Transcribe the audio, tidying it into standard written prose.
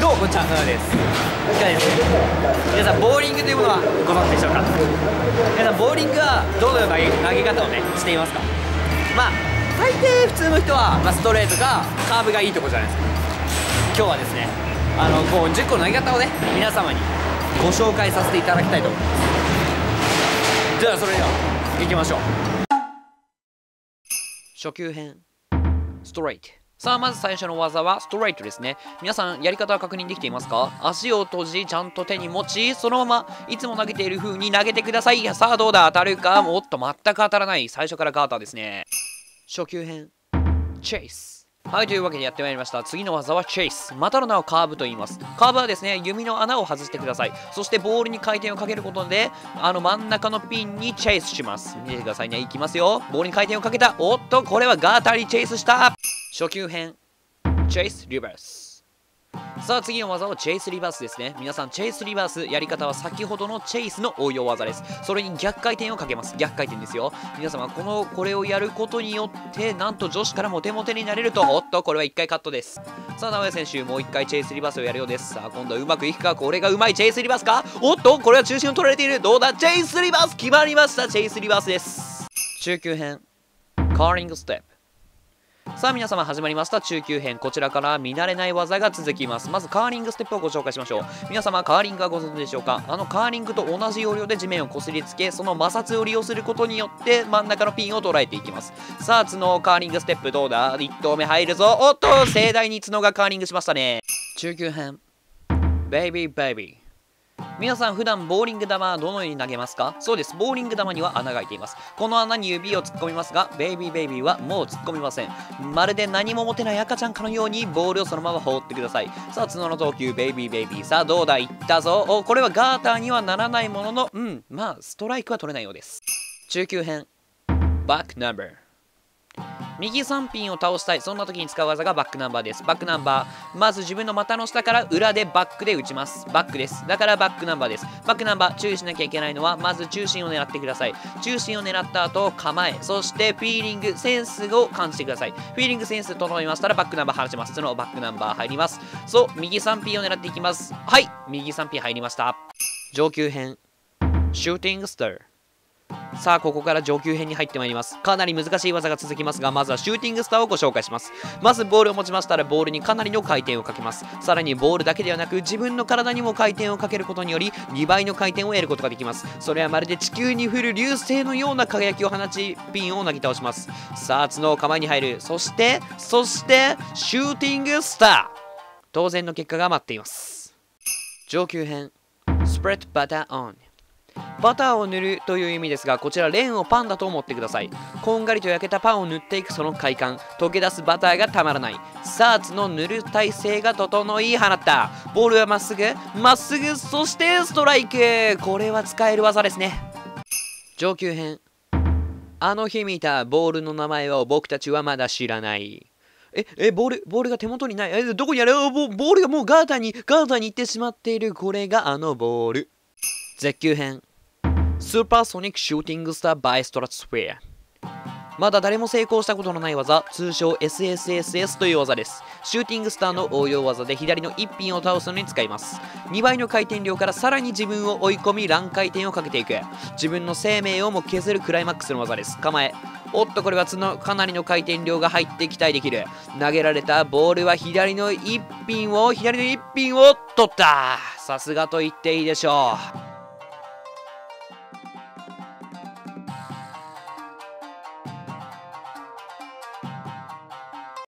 どうもこんにちは、ナナです。いかがですか皆さん、ボーリングというものはご存知でしょうか。皆さん、ボーリングはどのような投げ方をね、していますか。まあ、大抵普通の人は、ストレートかカーブがいいとこじゃないですか。今日はですね、こう10個の投げ方をね、皆様にご紹介させていただきたいと思います。では、それでは行きましょう。初級編、ストレート。さあ、まず最初の技はストレートですね。皆さん、やり方は確認できていますか。足を閉じ、ちゃんと手に持ち、そのままいつも投げている風に投げてください。さあ、どうだ、当たるか。おっと、全く当たらない。最初からカーターですね。初級編、チェイス。はい、というわけでやってまいりました。次の技はチェイス。またの名をカーブと言います。カーブはですね、弓の穴を外してください。そしてボールに回転をかけることで、真ん中のピンにチェイスします。見てくださいね。いきますよ。ボールに回転をかけた。おっと、これはガーターにチェイスした。初級編、チェイスリバース。さあ、次の技はチェイスリバースですね。皆さん、チェイスリバース、やり方は先ほどのチェイスの応用技です。それに逆回転をかけます。逆回転ですよ。皆様、これをやることによって、なんと女子からモテモテになれると。おっと、これは1回カットです。さあ、名古屋選手、もう1回チェイスリバースをやるようです。さあ、今度はうまくいくか。これがうまいチェイスリバースか。おっと、これは中心を取られている。どうだ、チェイスリバース、決まりました。チェイスリバースです。中級編、カーリングステップ。さあ、皆様、始まりました中級編。こちらから見慣れない技が続きます。まずカーリングステップをご紹介しましょう。皆様、カーリングはご存知でしょうか。カーリングと同じ要領で地面をこすりつけ、その摩擦を利用することによって真ん中のピンを捉えていきます。さあ、角カーリングステップ、どうだ、1投目入るぞ。おっと、盛大に角がカーリングしましたね。中級編、ベイビーベイビー。皆さん、普段ボーリング玉はどのように投げますか。そうです、ボーリング玉には穴が開いています。この穴に指を突っ込みますが、ベイビーベイビーはもう突っ込みません。まるで何も持てない赤ちゃんかのようにボールをそのまま放ってください。さあ、角の投球、ベイビーベイビー。さあ、どうだ、いったぞ。お、これはガーターにはならないものの、まあストライクは取れないようです。中級編、バックナンバー。右3ピンを倒したい、そんな時に使う技がバックナンバーです。バックナンバー、まず自分の股の下から裏でバックで打ちます。バックです。だからバックナンバーです。バックナンバー、注意しなきゃいけないのは、まず中心を狙ってください。中心を狙った後、構え、そしてフィーリングセンスを感じてください。フィーリングセンス整いましたら、バックナンバー離します。そのバックナンバー入ります。そう、右3ピンを狙っていきます。はい、右3ピン入りました。上級編、シューティングスター。さあ、ここから上級編に入ってまいります。かなり難しい技が続きますが、まずはシューティングスターをご紹介します。まずボールを持ちましたら、ボールにかなりの回転をかけます。さらにボールだけではなく、自分の体にも回転をかけることにより、2倍の回転を得ることができます。それはまるで地球に降る流星のような輝きを放ち、ピンを投げ倒します。さあ、角を構えに入る。そしてシューティングスター。当然の結果が待っています。上級編、スプレッドバターオン。バターを塗るという意味ですが、こちらレーンをパンだと思ってください。こんがりと焼けたパンを塗っていくその快感、溶け出すバターがたまらない。サーツの塗る体勢が整い、放った。ボールはまっすぐまっすぐ、そしてストライク。これは使える技ですね。上級編、あの日見たボールの名前を僕たちはまだ知らない。ボールが手元にない。どこにある。ボールがもうガーターに行ってしまっている。これがあのボール。絶級編、スーパーソニックシューティングスターバイストラスフェア。まだ誰も成功したことのない技、通称 SSSS という技です。シューティングスターの応用技で、左の1ピンを倒すのに使います。2倍の回転量からさらに自分を追い込み、乱回転をかけていく。自分の生命をも削るクライマックスの技です。構え、おっと、これはかなりの回転量が入って期待できる。投げられたボールは左の1ピンを取った。さすがと言っていいでしょう。